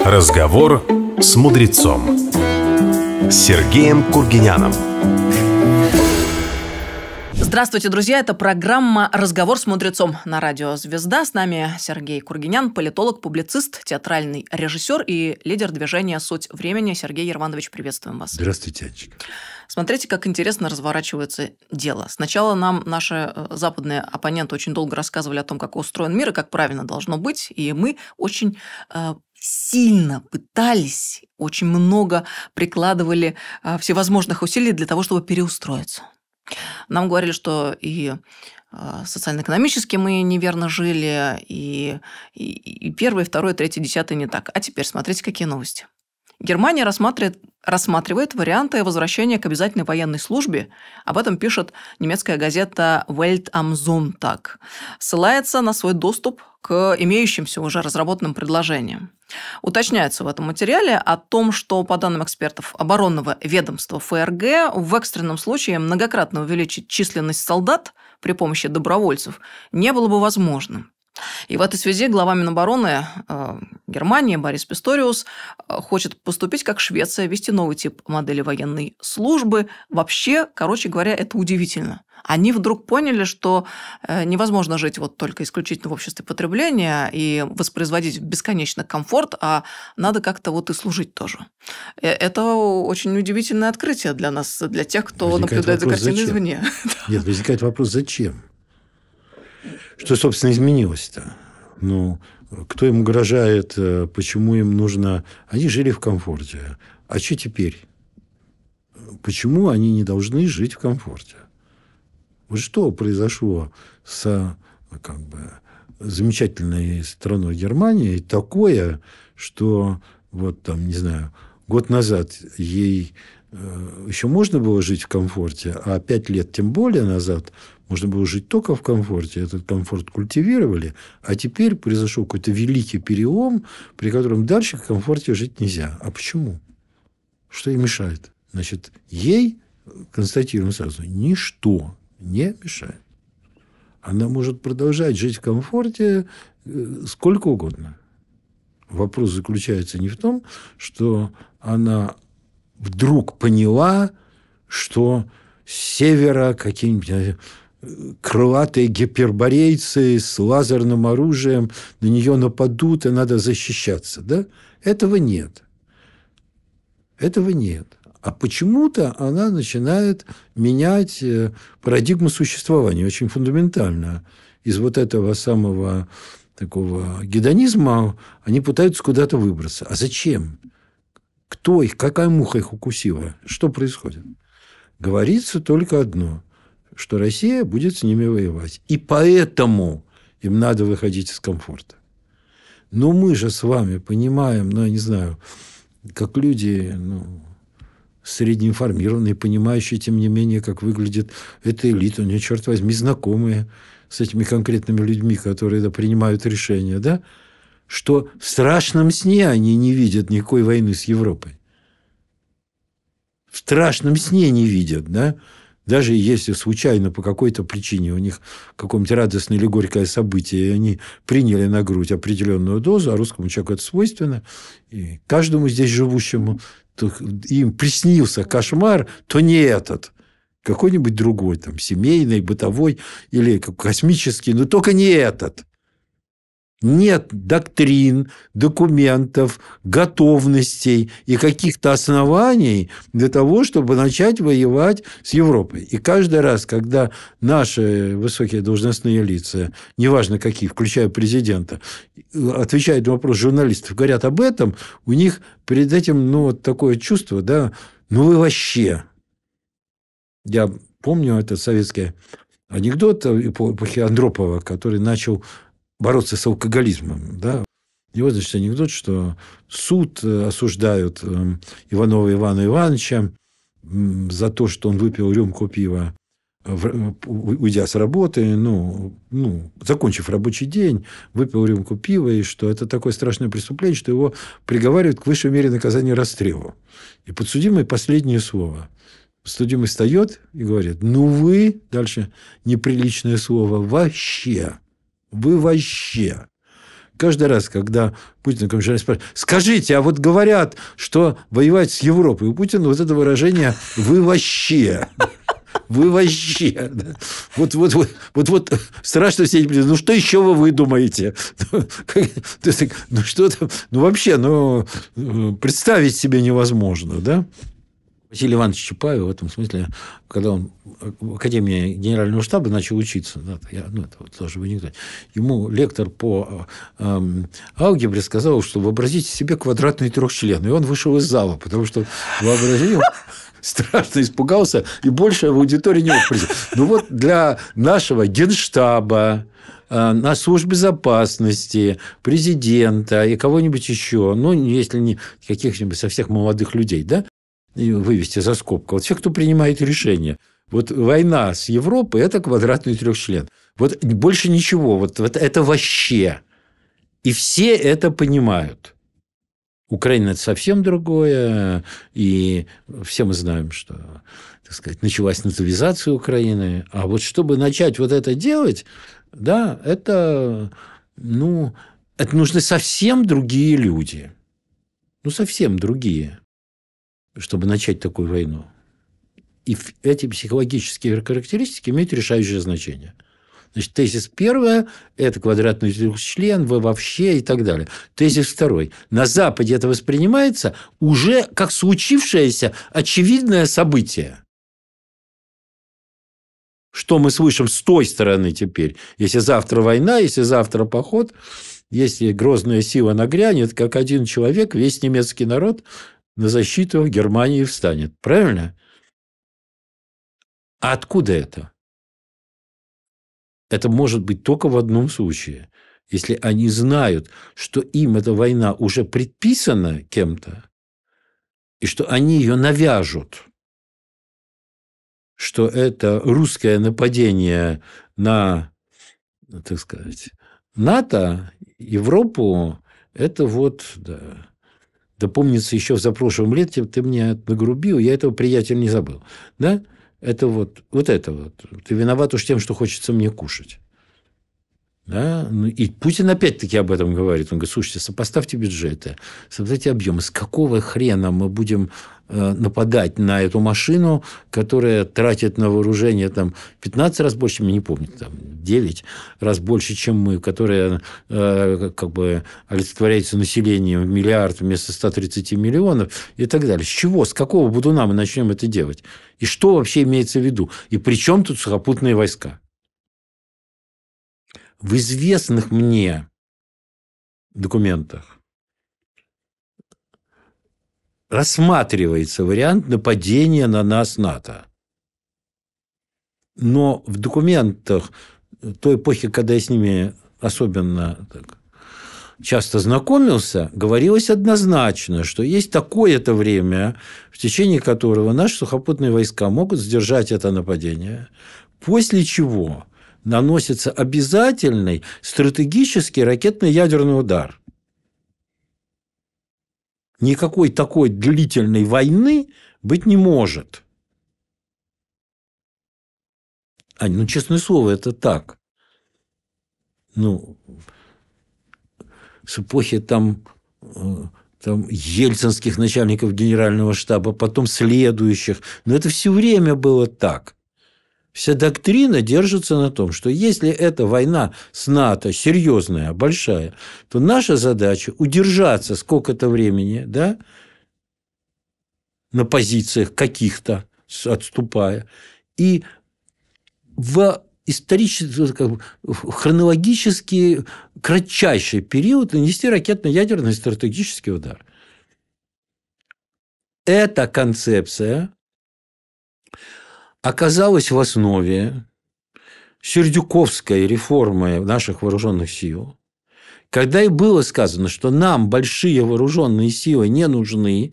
Разговор с мудрецом Сергеем Кургиняном. Здравствуйте, друзья. Это программа «Разговор с мудрецом» на Радио Звезда. С нами Сергей Кургинян, политолог, публицист, театральный режиссер и лидер движения «Суть времени». Сергей Ервандович, приветствуем вас. Здравствуйте, Анечка. Смотрите, как интересно разворачивается дело. Сначала нам наши западные оппоненты очень долго рассказывали о том, как устроен мир и как правильно должно быть. И мы очень сильно пытались, очень много прикладывали всевозможных усилий для того, чтобы переустроиться. Нам говорили, что и социально-экономически мы неверно жили, и первый, второй, третий, десятый не так. А теперь смотрите, какие новости. Германия рассматривает варианты возвращения к обязательной военной службе. Об этом пишет немецкая газета Welt am Sonntag. Ссылается на свой доступ к имеющимся уже разработанным предложениям. Уточняется в этом материале о том, что, по данным экспертов оборонного ведомства ФРГ, в экстренном случае многократно увеличить численность солдат при помощи добровольцев не было бы возможным. И в этой связи глава Минобороны Германии Борис Писториус хочет поступить как Швеция, ввести новый тип модели военной службы. Вообще, короче говоря, это удивительно. Они вдруг поняли, что невозможно жить вот только исключительно в обществе потребления и воспроизводить бесконечно комфорт, а надо как-то вот и служить тоже. Это очень удивительное открытие для нас, для тех, кто наблюдает за картиной извне. Нет, возникает вопрос, зачем? Что, собственно, изменилось-то? Ну, кто им угрожает, почему им нужно... Они жили в комфорте. А что теперь? Почему они не должны жить в комфорте? Вот что произошло с замечательной страной Германии такое, что вот там, не знаю, год назад ей еще можно было жить в комфорте, а 5 лет тем более назад можно было жить только в комфорте. Этот комфорт культивировали. А теперь произошел какой-то великий перелом, при котором дальше в комфорте жить нельзя. А почему? Что ей мешает? Значит, ей, констатируем сразу, ничто не мешает. Она может продолжать жить в комфорте сколько угодно. Вопрос заключается не в том, что она вдруг поняла, что с севера какие-нибудь крылатые гиперборейцы с лазерным оружием на нее нападут, и надо защищаться. Да? Этого нет. Этого нет. А почему-то она начинает менять парадигму существования очень фундаментально. Из вот этого самого такого гедонизма они пытаются куда-то выбраться. А зачем? Кто их? Какая муха их укусила? Что происходит? Говорится только одно, что Россия будет с ними воевать. И поэтому им надо выходить из комфорта. Но мы же с вами понимаем, ну, я не знаю, как люди среднеинформированные, понимающие, тем не менее, как выглядит эта элита, у нее, черт возьми, знакомые с этими конкретными людьми, которые принимают решения, да? Что в страшном сне они не видят никакой войны с Европой. В страшном сне не видят, да? Даже если случайно по какой-то причине у них какое-нибудь радостное или горькое событие, и они приняли на грудь определенную дозу, а русскому человеку это свойственно, и каждому здесь живущему, то им приснился кошмар, то не этот, какой-нибудь другой, там, семейный, бытовой или космический, но только не этот. Нет доктрин, документов, готовностей и каких-то оснований для того, чтобы начать воевать с Европой. И каждый раз, когда наши высокие должностные лица, неважно какие, включая президента, отвечают на вопрос журналистов, говорят об этом, у них перед этим такое чувство, да, вы вообще... Я помню этот советский анекдот эпохи Андропова, который начал бороться с алкоголизмом. Да? И вот, значит, анекдот, что суд осуждают Иванова Ивана Ивановича за то, что он выпил рюмку пива, уйдя с работы, закончив рабочий день, выпил рюмку пива, и что это такое страшное преступление, что его приговаривают к высшей мере наказания расстрелу. И подсудимый последнее слово. Подсудимый встает и говорит: вы, дальше неприличное слово, вообще Вы вообще... Каждый раз, когда Путин спрашивает, скажите, а вот говорят, что воевать с Европой. У Путина вот это выражение «вы вообще». Вы вообще. Вот страшно сидеть. Ну, что еще вы выдумаете? Ну, что там? Ну, вообще, представить себе невозможно, да? Василий Иванович Чапаев в этом смысле, когда он в Академии Генерального штаба начал учиться, да, это вот тоже в анекдоте, ему лектор по алгебре сказал, что вообразите себе квадратный трехчлен. И он вышел из зала, потому что вообразил... Страшно испугался, и больше в аудитории не мог прийти. Ну, вот для нашего генштаба, на службе безопасности, президента и кого-нибудь еще, ну, если не каких-нибудь со всех молодых людей, да, вывести за скобку. Вот все, кто принимает решения. Вот война с Европой – это квадратный трехчлен. Вот больше ничего. Вот это вообще. И все это понимают. Украина – это совсем другое, и все мы знаем, что, так сказать, началась натовизация Украины. А вот чтобы начать вот это делать, да, это нужны совсем другие люди. Ну, совсем другие, чтобы начать такую войну. И эти психологические характеристики имеют решающее значение. Значит, тезис первое – это квадратный трехчлен, вы вообще и так далее. Тезис второй – на Западе это воспринимается уже как случившееся очевидное событие. Что мы слышим с той стороны теперь? Если завтра война, если завтра поход, если грозная сила нагрянет, как один человек, весь немецкий народ на защиту Германии встанет. Правильно? А откуда это? Это может быть только в одном случае. Если они знают, что им эта война уже предписана кем-то, и что они ее навяжут, что это русское нападение на, так сказать, НАТО, Европу, это вот... Да помнится, еще в запрошлом лете ты мне нагрубил, я этого, приятель, не забыл. Да? Это вот. Ты виноват уж тем, что хочется мне кушать. Да? И Путин опять-таки об этом говорит. Он говорит, слушайте, сопоставьте бюджеты, сопоставьте объемы. С какого хрена мы будем нападать на эту машину, которая тратит на вооружение там, 15 раз больше, я не помню, там, 9 раз больше, чем мы, которая как бы олицетворяется населением в миллиард вместо 130 миллионов и так далее. С чего, с какого будуна мы начнем это делать? И что вообще имеется в виду? И при чем тут сухопутные войска? В известных мне документах рассматривается вариант нападения на нас НАТО. Но в документах той эпохи, когда я с ними особенно так часто знакомился, говорилось однозначно, что есть такое-то время, в течение которого наши сухопутные войска могут сдержать это нападение, после чего наносится обязательный стратегический ракетно-ядерный удар. Никакой такой длительной войны быть не может. Ань, ну, честное слово, это так. Ну, с эпохи там ельцинских начальников генерального штаба, потом следующих. Но это все время было так. Вся доктрина держится на том, что если эта война с НАТО серьезная, большая, то наша задача удержаться сколько-то времени, да, на позициях каких-то, отступая, и в исторически, как бы, в хронологически кратчайший период нанести ракетно-ядерный стратегический удар. Эта концепция оказалась в основе сердюковской реформы наших вооруженных сил, когда и было сказано, что нам большие вооруженные силы не нужны,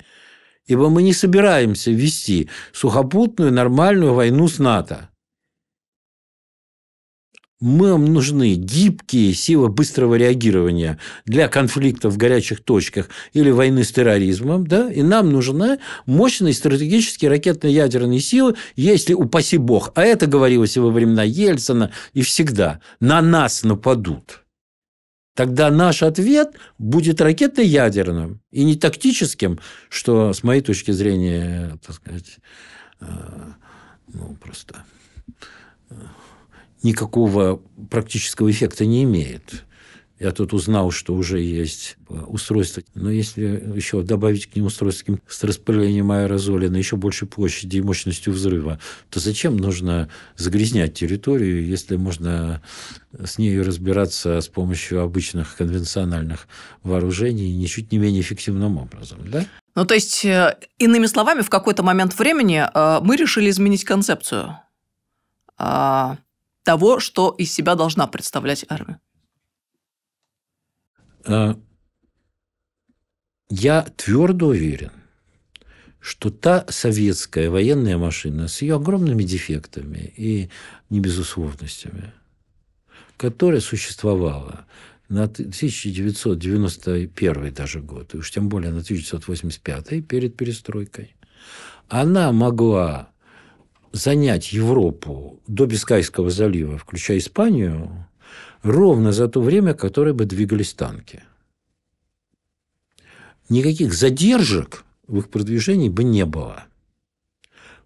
ибо мы не собираемся вести сухопутную нормальную войну с НАТО. Нам нужны гибкие силы быстрого реагирования для конфликтов в горячих точках или войны с терроризмом, да? И нам нужна мощные стратегические ракетно-ядерные силы, если, упаси бог, а это говорилось и во времена Ельцина, и всегда, на нас нападут. Тогда наш ответ будет ракетно-ядерным и не тактическим, что, с моей точки зрения, так сказать, ну, просто... никакого практического эффекта не имеет. Я тут узнал, что уже есть устройство. Но если еще добавить к ним устройство с распылением аэрозоля на еще большей площади и мощностью взрыва, то зачем нужно загрязнять территорию, если можно с нею разбираться с помощью обычных конвенциональных вооружений ничуть не менее эффективным образом? Да? Ну, то есть, иными словами, в какой-то момент времени мы решили изменить концепцию того, что из себя должна представлять армия? Я твердо уверен, что та советская военная машина с ее огромными дефектами и небезусловностями, которая существовала на 1991 даже год, и уж тем более на 1985 перед перестройкой, она могла занять Европу до Бискайского залива, включая Испанию, ровно за то время, которое бы двигались танки. Никаких задержек в их продвижении бы не было.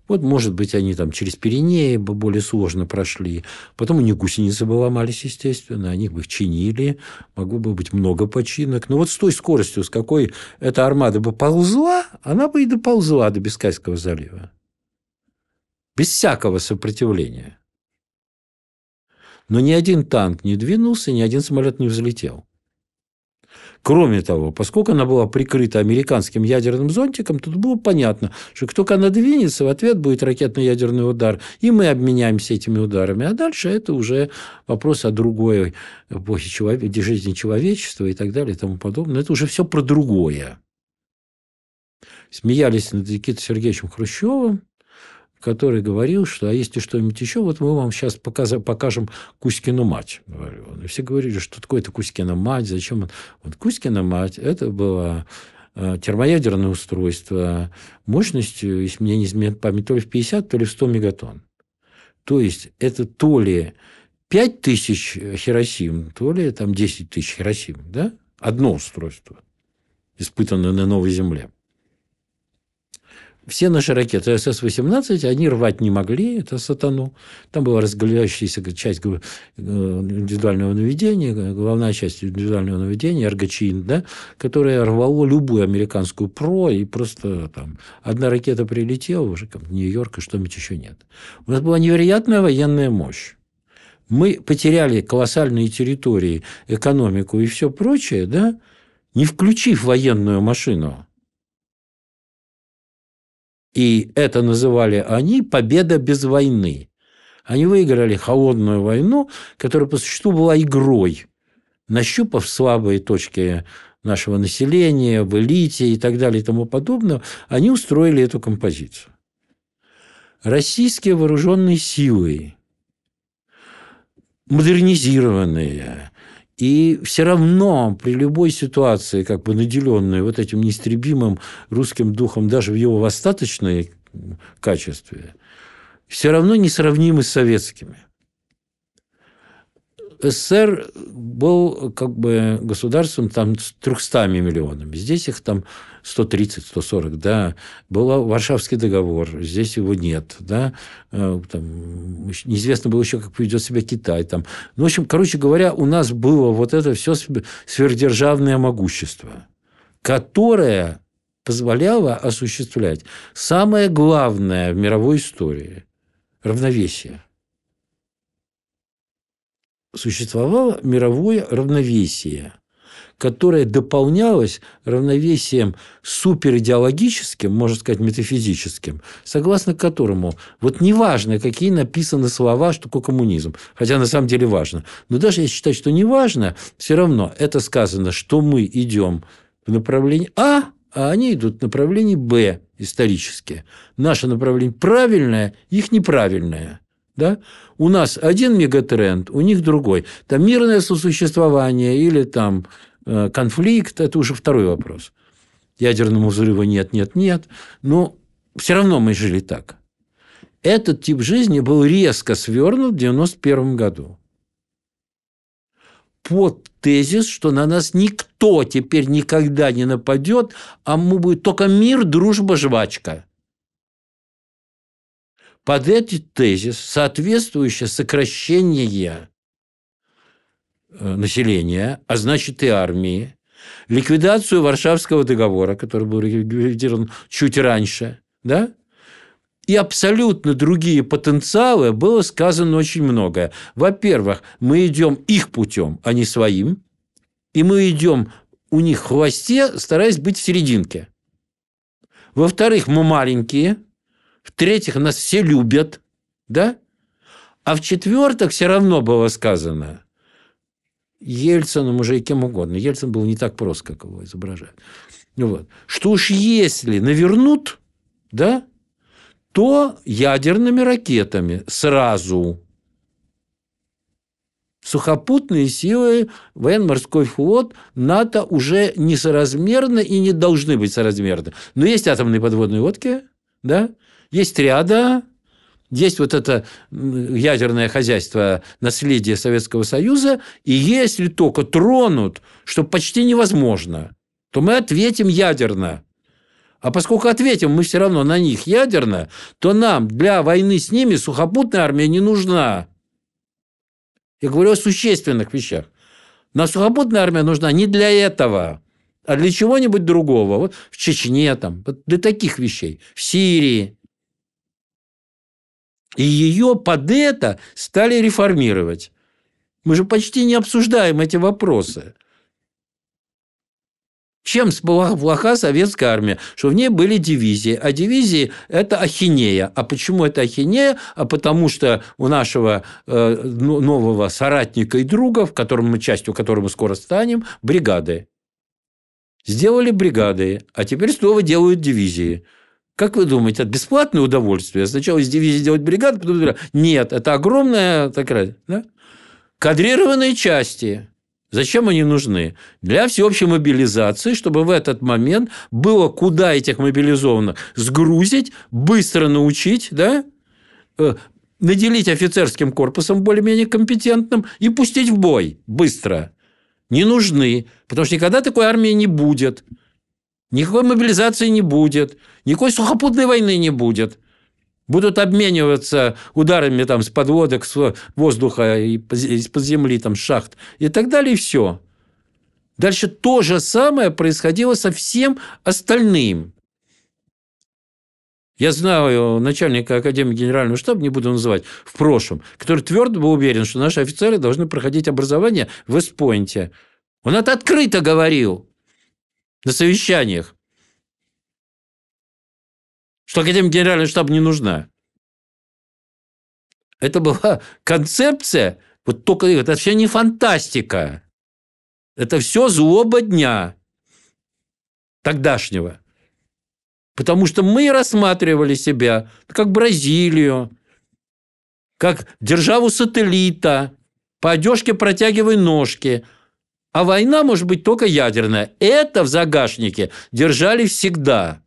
Вот, может быть, они там через Пиренеи бы более сложно прошли. Потом у них гусеницы бы ломались, естественно. Они бы их чинили. Могло бы быть много починок. Но вот с той скоростью, с какой эта армада бы ползла, она бы и доползла до Бискайского залива. Без всякого сопротивления. Но ни один танк не двинулся, ни один самолет не взлетел. Кроме того, поскольку она была прикрыта американским ядерным зонтиком, тут было понятно, что как только она двинется, в ответ будет ракетно-ядерный удар, и мы обменяемся этими ударами. А дальше это уже вопрос о другой эпохе жизни человечества и так далее и тому подобное. Это уже все про другое. Смеялись над Никитой Сергеевичем Хрущевым, который говорил, что а если что-нибудь еще, вот мы вам сейчас покажем Кузькину мать. И все говорили, что такое это Кузькина мать, зачем он... Вот Кузькина мать – это было термоядерное устройство мощностью, если мне не изменяет память, то ли в 50, то ли в 100 мегатонн. То есть, это то ли 5 тысяч Хиросим, то ли там, 10 тысяч Хиросим. Да? Одно устройство, испытанное на новой земле. Все наши ракеты СС-18, они рвать не могли, это сатану. Там была разгуляющаяся часть индивидуального наведения, главная часть индивидуального наведения, РГЧ, да, которая рвала любую американскую ПРО, и просто там одна ракета прилетела уже в Нью-Йорк, и что-нибудь еще нет. У нас была невероятная военная мощь. Мы потеряли колоссальные территории, экономику и все прочее, да, не включив военную машину. И это называли они «победа без войны». Они выиграли холодную войну, которая по существу была игрой, нащупав слабые точки нашего населения, в элите и так далее и тому подобное. Они устроили эту композицию. Российские вооруженные силы, модернизированные, и все равно при любой ситуации, как бы наделенной вот этим неистребимым русским духом, даже в его остаточном качестве, все равно несравнимы с советскими. СССР был как бы государством там, с 300 миллионами. Здесь их там 130-140. Да. Был Варшавский договор. Здесь его нет. Да. Там, неизвестно было еще, как поведет себя Китай. Там. Ну, в общем, короче говоря, у нас было вот это все сверхдержавное могущество, которое позволяло осуществлять самое главное в мировой истории – равновесие. Существовало мировое равновесие, которое дополнялось равновесием суперидеологическим, можно сказать, метафизическим, согласно которому вот неважно, какие написаны слова, что такое коммунизм, хотя на самом деле важно. Но даже если считать, что неважно, все равно это сказано, что мы идем в направлении А они идут в направлении Б исторически. Наше направление правильное, их неправильное. Да? У нас один мегатренд, у них другой. Там мирное сосуществование или там конфликт – это уже второй вопрос. Ядерного взрыва нет. Но все равно мы жили так. Этот тип жизни был резко свернут в 1991 году. Под тезис, что на нас никто теперь никогда не нападет, а мы будет только мир, дружба, жвачка. Под этот тезис соответствующее сокращение населения, а значит и армии, ликвидацию Варшавского договора, который был ликвидирован чуть раньше, да? И абсолютно другие потенциалы, было сказано очень многое. Во-первых, мы идем их путем, а не своим. И мы идем у них в хвосте, стараясь быть в серединке. Во-вторых, мы маленькие. В-третьих, нас все любят. Да? А в-четвертых, все равно было сказано Ельцином уже и кем угодно. Ельцин был не так прост, как его изображают. Вот. Что уж если навернут... Да? То ядерными ракетами сразу. Сухопутные силы, военно-морской флот, НАТО уже несоразмерны и не должны быть соразмерны. Но есть атомные подводные лодки, да? Есть триада, есть вот это ядерное хозяйство, наследие Советского Союза. И если только тронут, что почти невозможно, то мы ответим ядерно. А поскольку ответим мы все равно на них ядерно, то нам для войны с ними сухопутная армия не нужна. Я говорю о существенных вещах. Нам сухопутная армия нужна не для этого, а для чего-нибудь другого. Вот в Чечне, там, для таких вещей, в Сирии. И ее под это стали реформировать. Мы же почти не обсуждаем эти вопросы. Чем плоха советская армия? Что в ней были дивизии. А дивизии – это ахинея. А почему это ахинея? А потому, что у нашего нового соратника и друга, в котором мы, частью которого мы скоро станем, бригады. Сделали бригады, а теперь снова делают дивизии. Как вы думаете, это бесплатное удовольствие? Сначала из дивизии делать бригады, потом бригады. Нет, это огромная такая, да? Кадрированные части. Зачем они нужны? Для всеобщей мобилизации, чтобы в этот момент было куда этих мобилизованных сгрузить, быстро научить, да? Наделить офицерским корпусом более-менее компетентным и пустить в бой быстро. Не нужны, потому что никогда такой армии не будет, никакой мобилизации не будет, никакой сухопутной войны не будет. Будут обмениваться ударами там, с подводок, с воздуха, из-под земли, там, с шахт и так далее, и все. Дальше то же самое происходило со всем остальным. Я знаю начальника Академии Генерального штаба, не буду называть, в прошлом, который твердо был уверен, что наши офицеры должны проходить образование в Вестпойнте. Он это открыто говорил на совещаниях. Что Академия Генерального штаба не нужна. Это была концепция, вот только это все не фантастика. Это все злоба дня тогдашнего. Потому что мы рассматривали себя как Бразилию, как державу сателлита, по одежке протягивай ножки. А война может быть только ядерная. Это в загашнике держали всегда.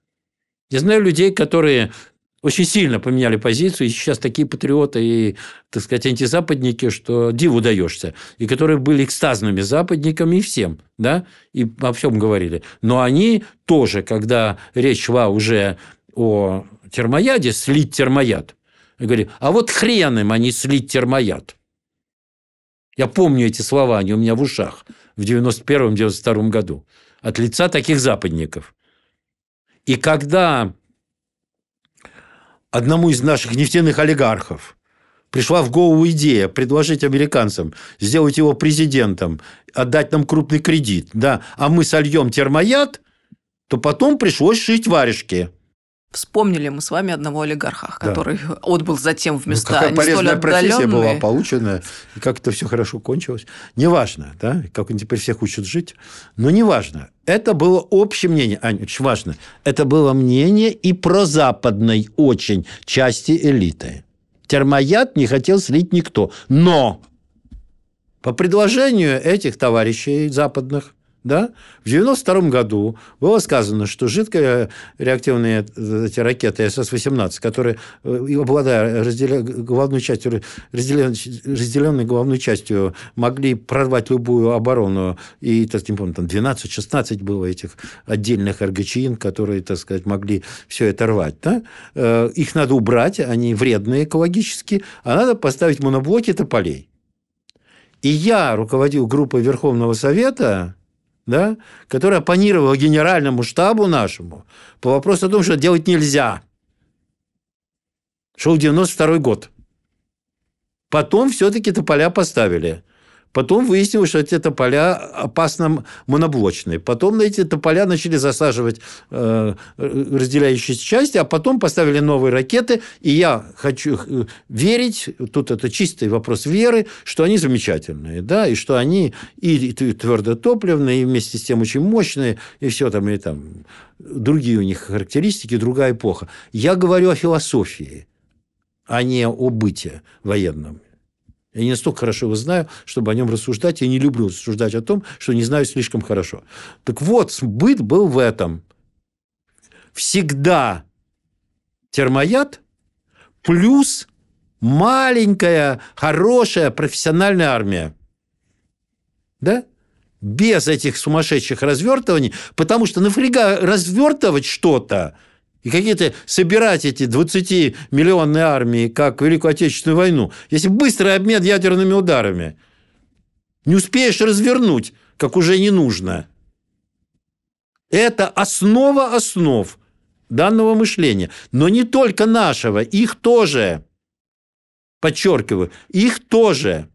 Я знаю людей, которые очень сильно поменяли позицию, и сейчас такие патриоты и, так сказать, антизападники, что диву даешься, и которые были экстазными западниками и всем, да, и обо всем говорили. Но они тоже, когда речь шла уже о термояде, слить термояд, говорили, а вот хрен им, они слить термояд. Я помню эти слова, они у меня в ушах в 1991-1992 году от лица таких западников. И когда одному из наших нефтяных олигархов пришла в голову идея предложить американцам сделать его президентом, отдать нам крупный кредит, да, а мы сольем термояд, то потом пришлось шить варежки. Вспомнили мы с вами одного олигарха, который да. Отбыл затем в места не столь отдаленные. Какая полезная профессия была получена, и как это все хорошо кончилось. Неважно, да, как они теперь всех учат жить, но неважно. Это было общее мнение, Аня, очень важно. Это было мнение и прозападной очень части элиты. термояд не хотел слить никто. Но по предложению этих товарищей западных, да, в 1992 году было сказано, что жидкие реактивные эти ракеты СС-18, которые, обладая разделенной головной частью, могли прорвать любую оборону. И, так, не помню, там 12-16 было этих отдельных РГЧ, которые, так сказать, могли все это рвать. Да? Их надо убрать, они вредные экологически, а надо поставить моноблоки тополей. И я руководил группой Верховного Совета... Да, которая оппонировала генеральному штабу нашему по вопросу о том, что делать нельзя. Шел 1992 год. Потом все-таки тополя поставили. Потом выяснилось, что эти тополя опасно моноблочные. Потом на эти тополя начали засаживать разделяющиеся части, а потом поставили новые ракеты. И я хочу верить, тут это чистый вопрос веры, что они замечательные, да, и что они и твердотопливные, и вместе с тем очень мощные, и все там, и там другие у них характеристики, другая эпоха. Я говорю о философии, а не о быте военном. Я не настолько хорошо его знаю, чтобы о нем рассуждать. Я не люблю рассуждать о том, что не знаю слишком хорошо. Так вот, быт был в этом. Всегда термояд плюс маленькая, хорошая, профессиональная армия. Да? Без этих сумасшедших развертываний. Потому что нафига развертывать что-то? И какие-то собирать эти 20-миллионные армии, как Великую Отечественную войну. Если быстрый обмен ядерными ударами, не успеешь развернуть, как уже не нужно. Это основа основ данного мышления. Но не только нашего. Их тоже. Подчеркиваю. Их тоже.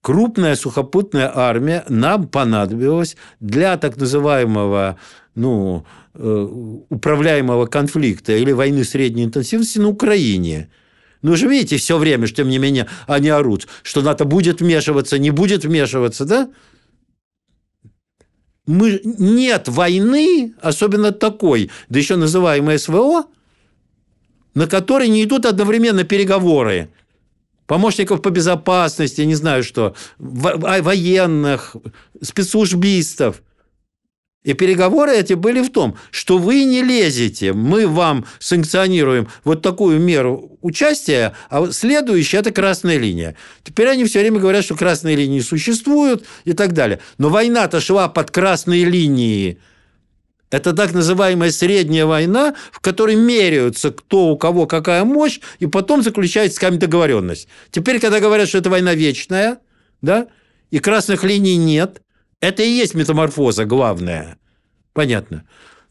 Крупная сухопутная армия нам понадобилась для так называемого... ну, управляемого конфликта или войны средней интенсивности на Украине. Ну, же видите, все время, что, тем не менее, они орут, что НАТО будет вмешиваться, не будет вмешиваться, да? Нет войны, особенно такой, да еще называемой СВО, на которой не идут одновременно переговоры помощников по безопасности, не знаю что, военных, спецслужбистов. И переговоры эти были в том, что вы не лезете, мы вам санкционируем вот такую меру участия, а следующая – это красная линия. Теперь они все время говорят, что красные линии существуют и так далее. Но война-то шла под красные линии. Это так называемая средняя война, в которой меряются кто у кого какая мощь, и потом заключается какая-то договоренность. Теперь, когда говорят, что это война вечная, да, и красных линий нет, это и есть метаморфоза главная. Понятно.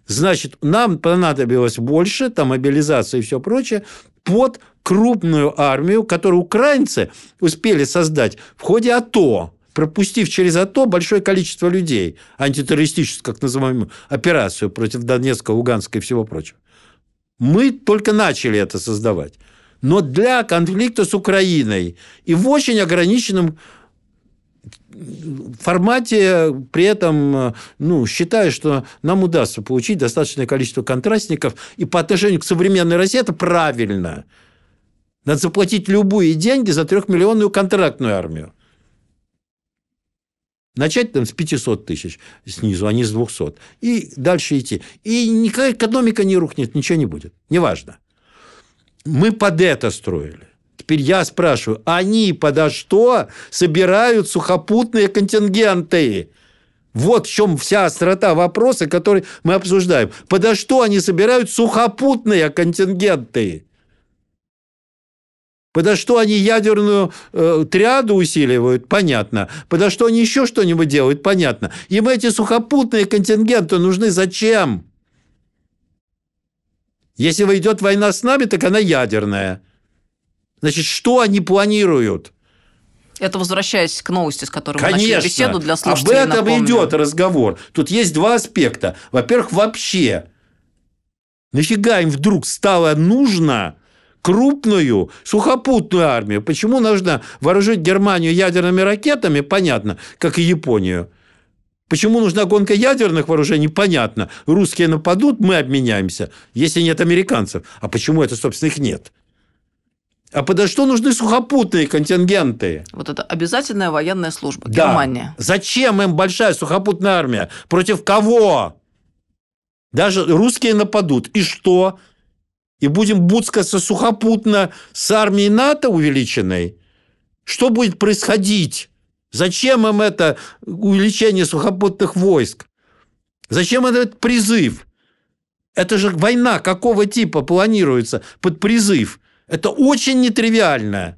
Значит, нам понадобилось больше, там мобилизация и все прочее, под крупную армию, которую украинцы успели создать в ходе АТО, пропустив через АТО большое количество людей, антитеррористическую, так называемую, операцию против Донецка, Луганска и всего прочего. Мы только начали это создавать. Но для конфликта с Украиной и в очень ограниченном формате, при этом, ну, считаю, что нам удастся получить достаточное количество контрастников. И по отношению к современной России это правильно. Надо заплатить любые деньги за 3-миллионную контрактную армию. Начать там с 500 тысяч снизу, а не с 200. И дальше идти. И никакая экономика не рухнет, ничего не будет. Неважно. Мы под это строили. Теперь я спрашиваю, они подо что собирают сухопутные контингенты? Вот в чем вся острота вопроса, который мы обсуждаем. Подо что они собирают сухопутные контингенты? Подо что они ядерную триаду усиливают? Понятно. Подо что они еще что-нибудь делают? Понятно. Им эти сухопутные контингенты нужны зачем? Если идет война с нами, так она ядерная. Значит, что они планируют? Это возвращаясь к новости, с которой мы начали беседу для слушателей. Конечно, об этом идет разговор. Тут есть два аспекта. Во-первых, вообще, нафига им вдруг стало нужно крупную сухопутную армию? Почему нужно вооружить Германию ядерными ракетами? Понятно, как и Японию. Почему нужна гонка ядерных вооружений? Понятно. Русские нападут, мы обменяемся, если нет американцев. А почему это, собственно, их нет? А подо что нужны сухопутные контингенты? Вот это обязательная военная служба. Да. Германия. Зачем им большая сухопутная армия? Против кого? Даже русские нападут. И что? И будем буцкаться сухопутно с армией НАТО увеличенной? Что будет происходить? Зачем им это увеличение сухопутных войск? Зачем этот призыв? Это же война какого типа планируется под призыв? Это очень нетривиально.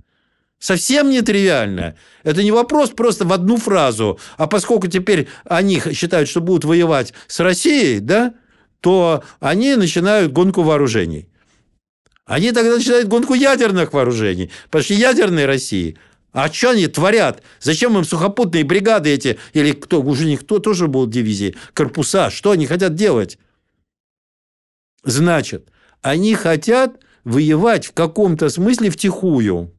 Совсем нетривиально. Это не вопрос просто в одну фразу. А поскольку теперь они считают, что будут воевать с Россией, да, то они начинают гонку вооружений. Они тогда начинают гонку ядерных вооружений. Потому что ядерной России. А что они творят? Зачем им сухопутные бригады эти? Или кто? Уже никто тоже был в дивизии. Корпуса. Что они хотят делать? Значит, они хотят воевать в каком-то смысле втихую.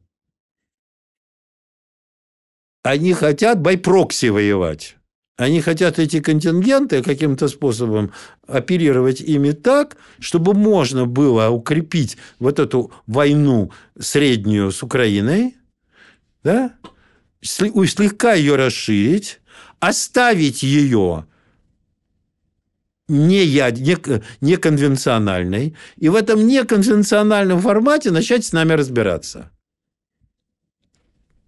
Они хотят байпрокси воевать. Они хотят эти контингенты каким-то способом оперировать ими так, чтобы можно было укрепить вот эту войну среднюю с Украиной, да? Слегка ее расширить, оставить ее неконвенциональной, и в этом неконвенциональном формате начать с нами разбираться.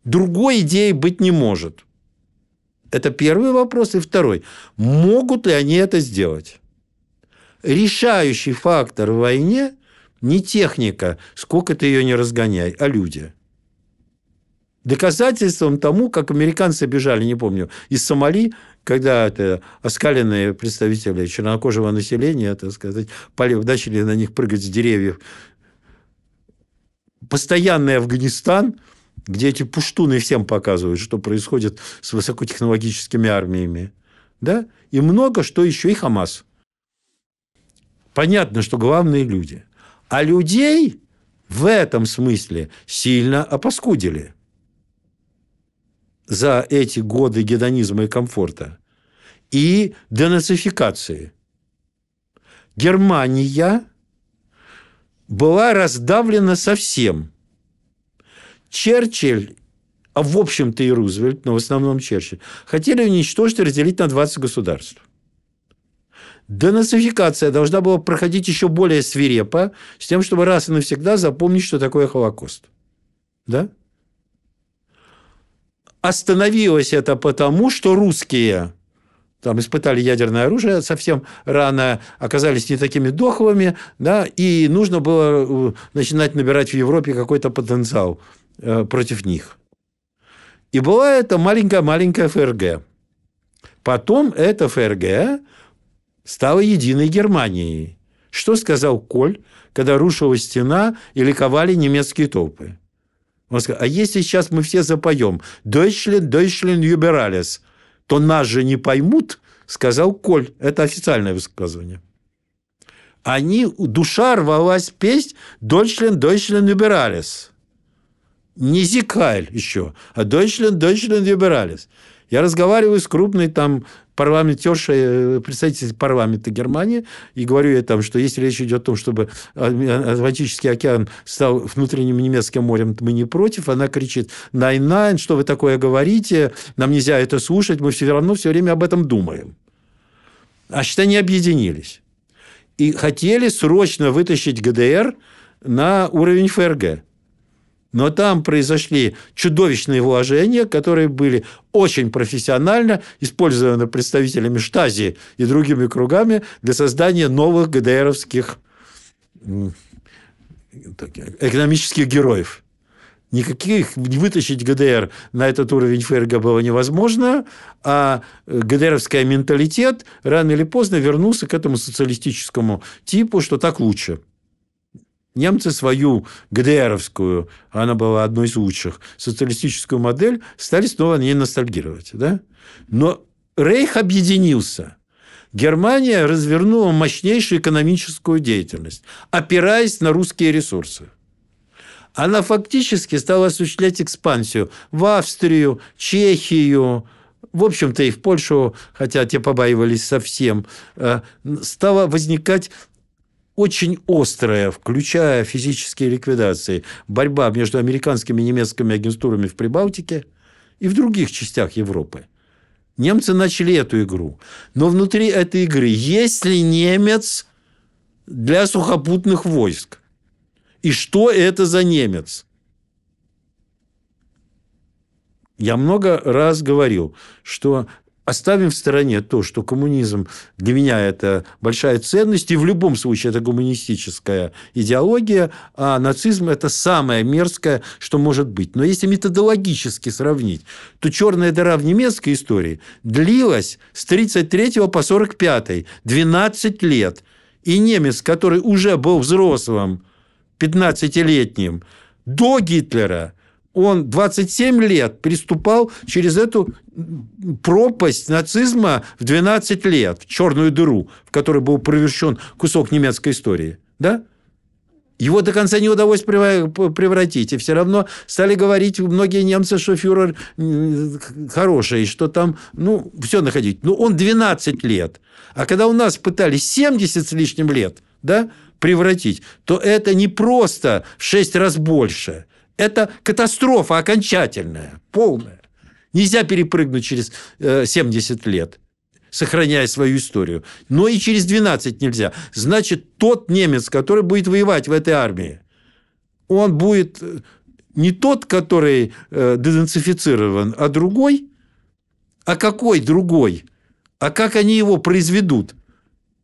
Другой идеи быть не может. Это первый вопрос. И второй. Могут ли они это сделать? Решающий фактор в войне не техника, сколько ты ее не разгоняй, а люди. Доказательством тому, как американцы бежали, не помню, из Сомали, когда это оскаленные представители чернокожего населения, так сказать, начали на них прыгать с деревьев. Постоянный Афганистан, где эти пуштуны всем показывают, что происходит с высокотехнологическими армиями. Да? И много что еще. И Хамас. Понятно, что главные люди. А людей в этом смысле сильно опаскудили за эти годы гедонизма и комфорта. И денацификации. Германия была раздавлена совсем. Черчилль, а в общем-то и Рузвельт, но в основном Черчилль, хотели уничтожить и разделить на 20 государств. Денацификация должна была проходить еще более свирепо, с тем, чтобы раз и навсегда запомнить, что такое Холокост. Да? Остановилось это потому, что русские там испытали ядерное оружие совсем рано, оказались не такими дохлыми, да, и нужно было начинать набирать в Европе какой-то потенциал против них. И была это маленькая-маленькая ФРГ. Потом эта ФРГ стала единой Германией. Что сказал Коль, когда рушилась стена и ликовали немецкие толпы? Он сказал, а если сейчас мы все запоем «Deutschland, Deutschland, über alles», то нас же не поймут, сказал Коль. Это официальное высказывание. Душа рвалась песнь «Deutschland, Deutschland, über alles». Не «Зикайль» еще, а «Deutschland, Deutschland, über alles». Я разговариваю с крупной там парламентершей, представителем парламента Германии, и говорю ей там, что если речь идет о том, чтобы Атлантический океан стал внутренним немецким морем, мы не против. Она кричит: «Nein, что вы такое говорите? Нам нельзя это слушать, мы все равно все время об этом думаем». А что они объединились. И хотели срочно вытащить ГДР на уровень ФРГ. Но там произошли чудовищные вложения, которые были очень профессионально использованы представителями Штази и другими кругами для создания новых ГДРовских экономических героев. Никаких вытащить ГДР на этот уровень ФРГ было невозможно, а ГДРовский менталитет рано или поздно вернулся к этому социалистическому типу, что так лучше. Немцы свою ГДРовскую, она была одной из лучших, социалистическую модель, стали снова на ней ностальгировать. Да? Но Рейх объединился. Германия развернула мощнейшую экономическую деятельность, опираясь на русские ресурсы. Она фактически стала осуществлять экспансию в Австрию, Чехию, в общем-то и в Польшу, хотя те побаивались совсем. Стала возникать очень острая, включая физические ликвидации, борьба между американскими и немецкими агентурами в Прибалтике и в других частях Европы. Немцы начали эту игру. Но внутри этой игры есть ли немец для сухопутных войск? И что это за немец? Я много раз говорил, что оставим в стороне то, что коммунизм для меня это большая ценность, и в любом случае это гуманистическая идеология, а нацизм это самое мерзкое, что может быть. Но если методологически сравнить, то черная дыра в немецкой истории длилась с 1933 по 1945, 12 лет. И немец, который уже был взрослым, 15-летним, до Гитлера, он 27 лет переступал через эту пропасть нацизма в 12 лет, в черную дыру, в которой был превращен кусок немецкой истории. Да? Его до конца не удалось превратить. И все равно стали говорить многие немцы, что фюрер хороший, что там ну, все находить. Но он 12 лет. А когда у нас пытались 70 с лишним лет да, превратить, то это не просто в 6 раз больше. Это катастрофа окончательная, полная. Нельзя перепрыгнуть через 70 лет, сохраняя свою историю. Но и через 12 нельзя. Значит, тот немец, который будет воевать в этой армии, он будет не тот, который денацифицирован, а другой. А какой другой? А как они его произведут?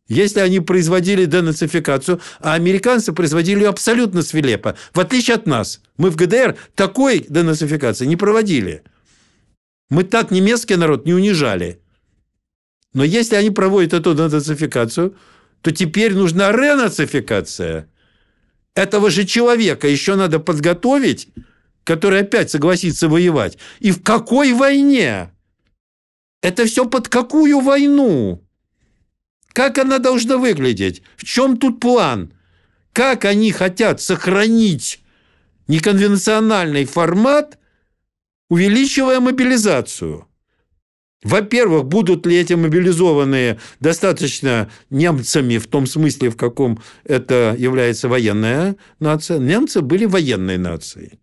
Если они производили денацификацию, а американцы производили ее абсолютно свирепо. В отличие от нас. Мы в ГДР такой денацификации не проводили. Мы так немецкий народ не унижали. Но если они проводят эту денацификацию, то теперь нужна ренацификация. Этого же человека еще надо подготовить, который опять согласится воевать. И в какой войне? Это все под какую войну? Как она должна выглядеть? В чем тут план? Как они хотят сохранить неконвенциональный формат, увеличивая мобилизацию? Во-первых, будут ли эти мобилизованные достаточно немцами в том смысле, в каком это является военная нация? Немцы были военной нацией.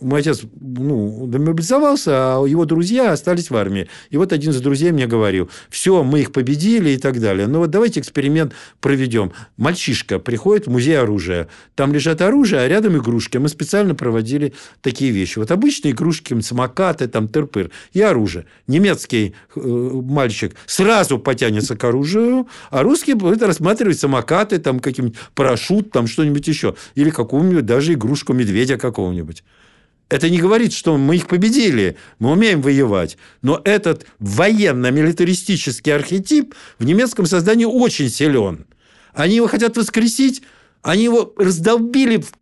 Мой отец демобилизовался, а его друзья остались в армии. И вот один из друзей мне говорил, все, мы их победили и так далее. Но вот давайте эксперимент проведем. Мальчишка приходит в музей оружия. Там лежат оружие, а рядом игрушки. Мы специально проводили такие вещи. Вот обычные игрушки, самокаты, там, тыр-пыр и оружие. Немецкий мальчик сразу потянется к оружию, а русский будет рассматривать самокаты, там, какие-нибудь парашют, там, что-нибудь еще. Или какую-нибудь даже игрушку медведя какого-нибудь. Это не говорит, что мы их победили, мы умеем воевать. Но этот военно-милитаристический архетип в немецком создании очень силен. Они его хотят воскресить, они его раздолбили в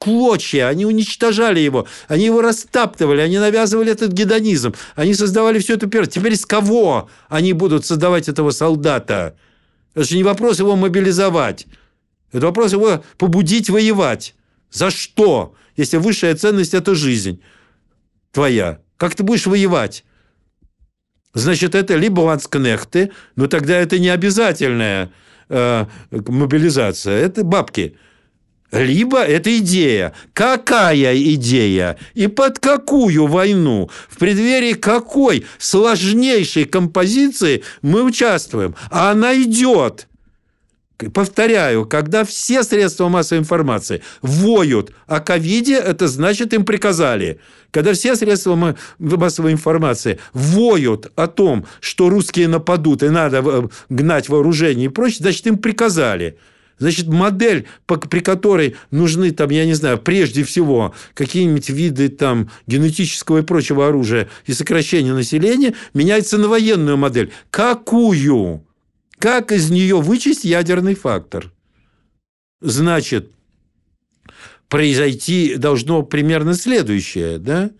клочья, они уничтожали его, они его растаптывали, они навязывали этот гедонизм, они создавали все это первое. Теперь с кого они будут создавать этого солдата? Это же не вопрос его мобилизовать, это вопрос его побудить воевать. За что? Если высшая ценность – это жизнь твоя. Как ты будешь воевать? Значит, это либо ланскнехты, но тогда это не обязательная мобилизация. Это бабки. Либо это идея. Какая идея? И под какую войну? В преддверии какой сложнейшей композиции мы участвуем? А она идет. Повторяю, когда все средства массовой информации воют о ковиде, это значит, им приказали. Когда все средства массовой информации воют о том, что русские нападут и надо гнать вооружение и прочее, значит, им приказали. Значит, модель, при которой нужны, там, я не знаю, прежде всего какие-нибудь виды там, генетического и прочего оружия и сокращения населения, меняется на военную модель. Какую? Как из нее вычесть ядерный фактор? Значит, произойти должно примерно следующее. Да?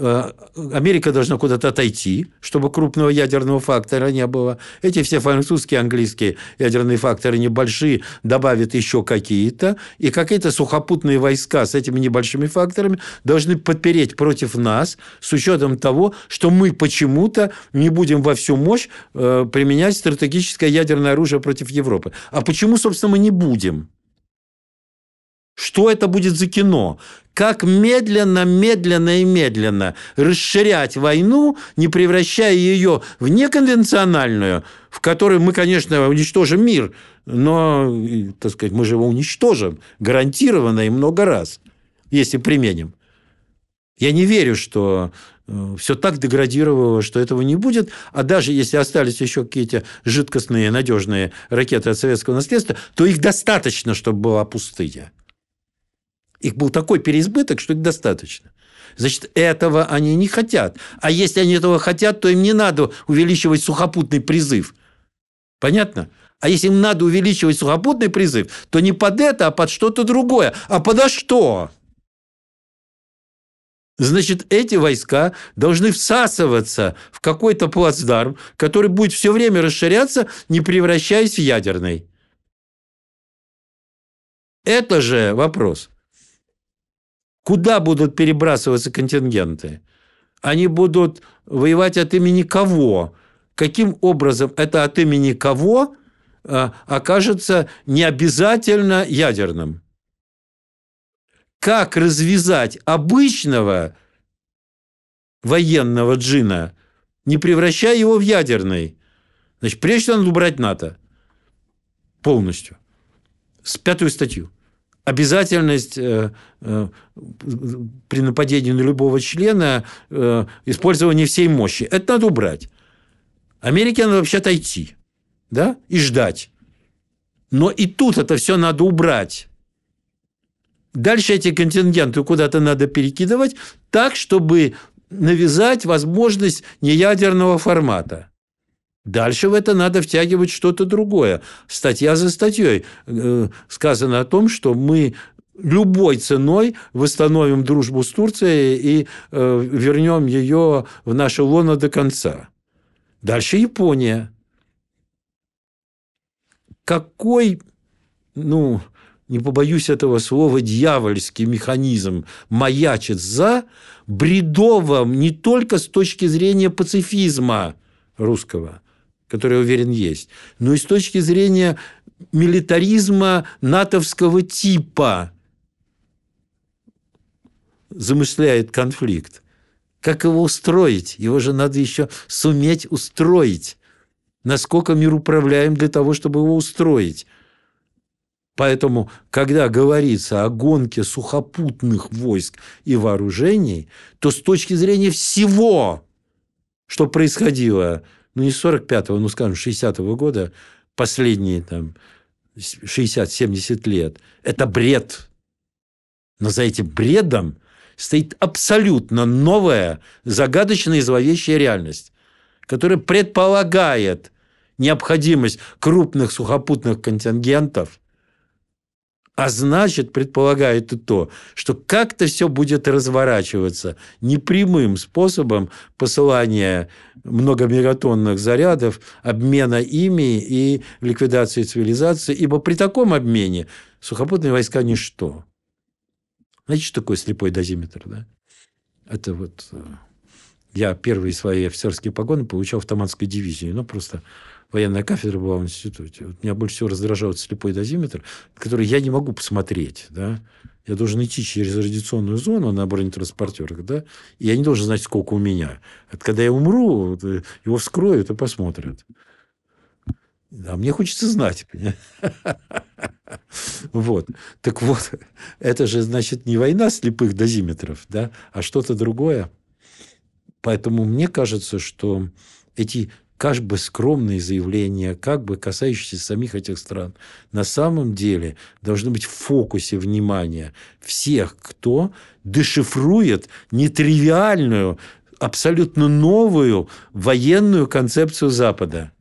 Америка должна куда-то отойти, чтобы крупного ядерного фактора не было. Эти все французские, английские ядерные факторы небольшие, добавят еще какие-то. И какие-то сухопутные войска с этими небольшими факторами должны подпереть против нас с учетом того, что мы почему-то не будем во всю мощь применять стратегическое ядерное оружие против Европы. А почему, собственно, мы не будем? Что это будет за кино? Как медленно, медленно и медленно расширять войну, не превращая ее в неконвенциональную, в которой мы, конечно, уничтожим мир, но, так сказать, мы же его уничтожим гарантированно и много раз, если применим. Я не верю, что все так деградировало, что этого не будет. А даже если остались еще какие-то жидкостные, надежные ракеты от советского наследства, то их достаточно, чтобы была пустыня. Их был такой переизбыток, что их достаточно. Значит, этого они не хотят. А если они этого хотят, то им не надо увеличивать сухопутный призыв. Понятно? А если им надо увеличивать сухопутный призыв, то не под это, а под что-то другое. А подо что? Значит, эти войска должны всасываться в какой-то плацдарм, который будет все время расширяться, не превращаясь в ядерный. Это же вопрос. Куда будут перебрасываться контингенты? Они будут воевать от имени кого? Каким образом это от имени кого окажется необязательно ядерным? Как развязать обычного военного джина, не превращая его в ядерный? Значит, прежде всего надо убрать НАТО полностью. С 5-ю статью. Обязательность при нападении на любого члена использования всей мощи. Это надо убрать. Америке надо вообще отойти, да? И ждать. Но и тут это все надо убрать. Дальше эти контингенты куда-то надо перекидывать так, чтобы навязать возможность неядерного формата. Дальше в это надо втягивать что-то другое. Статья за статьей сказано о том, что мы любой ценой восстановим дружбу с Турцией и вернем ее в наше лоно до конца. Дальше Япония. Какой, не побоюсь этого слова, дьявольский механизм маячит за бредовым не только с точки зрения пацифизма русского, который, я уверен, есть, но и с точки зрения милитаризма натовского типа замышляет конфликт. Как его устроить? Его же надо еще суметь устроить. Насколько мир управляем для того, чтобы его устроить? Поэтому, когда говорится о гонке сухопутных войск и вооружений, то с точки зрения всего, что происходило, не с 45-го, скажем, 60-го года, последние 60-70 лет, это бред. Но за этим бредом стоит абсолютно новая, загадочная и зловещая реальность, которая предполагает необходимость крупных сухопутных контингентов, а значит, предполагает и то, что как-то все будет разворачиваться непрямым способом посылания многомегатонных зарядов, обмена ими и ликвидации цивилизации, ибо при таком обмене сухопутные войска – ничто. Знаете, что такое слепой дозиметр? Да? Это я первые свои офицерские погоны получал в Таманской дивизии. Просто военная кафедра была в институте. Меня больше всего раздражал слепой дозиметр, который я не могу посмотреть. Да? Я должен идти через радиационную зону на бронетранспортерах. Да? И я не должен знать, сколько у меня. Это когда я умру, его вскроют и посмотрят. А мне хочется знать. Так вот, это же, значит, не война слепых дозиметров, да? А что-то другое. Поэтому мне кажется, что эти как бы скромные заявления, как бы касающиеся самих этих стран, на самом деле должны быть в фокусе внимания всех, кто дешифрует нетривиальную, абсолютно новую военную концепцию Запада.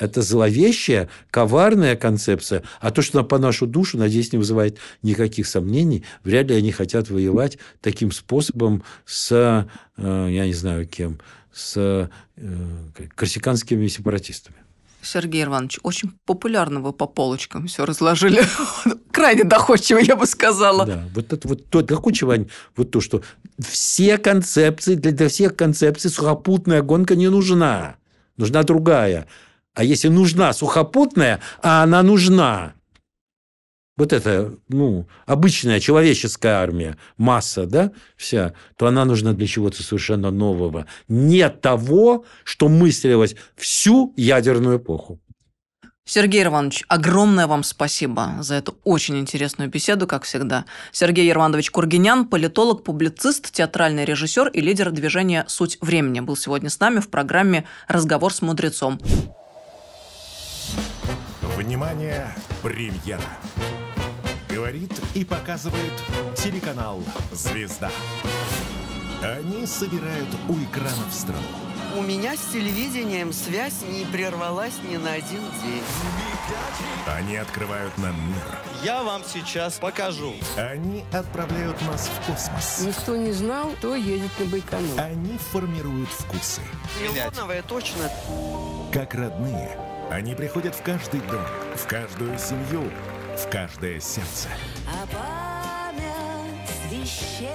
Это зловещая, коварная концепция. А то, что по нашу душу, надеюсь, не вызывает никаких сомнений. Вряд ли они хотят воевать таким способом с, я не знаю кем, с корсиканскими сепаратистами. Сергей Ервандович, очень популярно вы по полочкам все разложили. Крайне доходчиво, я бы сказала. Да, вот это вот то доходчиво, вот то, что все концепции, для всех концепций сухопутная гонка не нужна. Нужна другая. А если нужна сухопутная, а она нужна. Вот это, обычная человеческая армия, масса, да, вся, то она нужна для чего-то совершенно нового. Не того, что мыслилось всю ядерную эпоху. Сергей Ервандович, огромное вам спасибо за эту очень интересную беседу, как всегда. Сергей Ервандович Кургинян, политолог, публицист, театральный режиссер и лидер движения «Суть времени» был сегодня с нами в программе «Разговор с мудрецом». Внимание, премьера! Говорит и показывает телеканал «Звезда». Они собирают у экранов страну. У меня с телевидением связь не прервалась ни на один день. Они открывают нам мир. Я вам сейчас покажу. Они отправляют нас в космос. Никто не знал, кто едет на Байконур. Они формируют вкусы. Милоновая точно. Как родные, они приходят в каждый дом, в каждую семью, в каждое сердце. А память священна.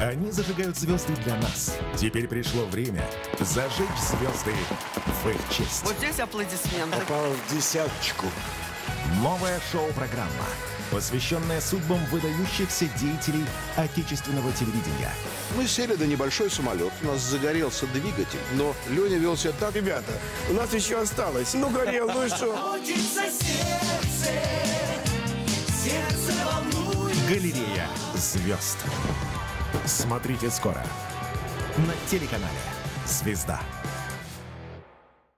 Они зажигают звезды для нас. Теперь пришло время зажечь звезды в их честь. Вот здесь аплодисменты. Попал в десяточку. Новая шоу-программа, посвященная судьбам выдающихся деятелей отечественного телевидения. Мы сели на небольшой самолет, у нас загорелся двигатель, но Леня вел себя так. Ребята, у нас еще осталось. Ну, горел, ну и что? Галерея звезд. Смотрите скоро на телеканале «Звезда».